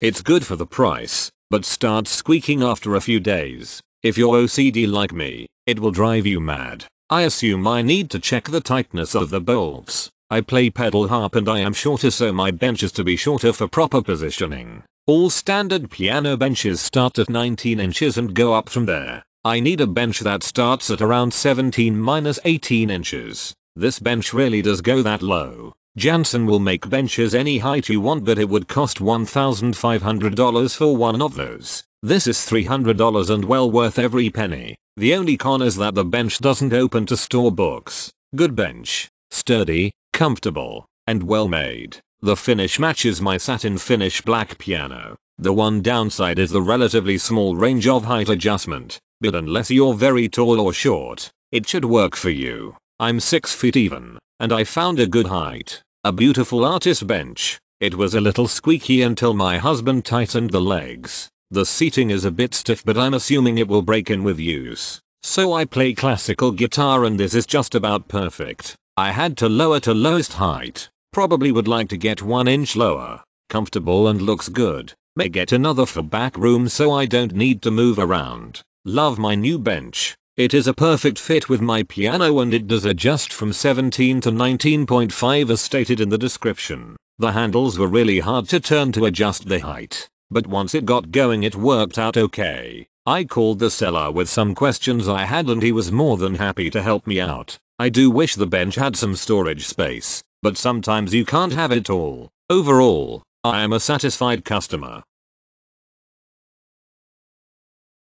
It's good for the price, but starts squeaking after a few days. If you're OCD like me, it will drive you mad. I assume I need to check the tightness of the bolts. I play pedal harp and I am shorter, so my bench is to be shorter for proper positioning. All standard piano benches start at 19 inches and go up from there. I need a bench that starts at around 17-18 inches. This bench really does go that low. Jansen will make benches any height you want, but it would cost $1,500 for one of those. This is $300 and well worth every penny. The only con is that the bench doesn't open to store books. Good bench. Sturdy, comfortable, and well made. The finish matches my satin finish black piano. The one downside is the relatively small range of height adjustment, but unless you're very tall or short, it should work for you. I'm 6 feet even, and I found a good height. A beautiful artist bench. It was a little squeaky until my husband tightened the legs. The seating is a bit stiff, but I'm assuming it will break in with use. So I play classical guitar and this is just about perfect. I had to lower to lowest height. Probably would like to get 1 inch lower. Comfortable and looks good. May get another for back room so I don't need to move around. Love my new bench. It is a perfect fit with my piano and it does adjust from 17 to 19.5 as stated in the description. The handles were really hard to turn to adjust the height, but once it got going it worked out okay. I called the seller with some questions I had and he was more than happy to help me out. I do wish the bench had some storage space, but sometimes you can't have it all. Overall, I am a satisfied customer.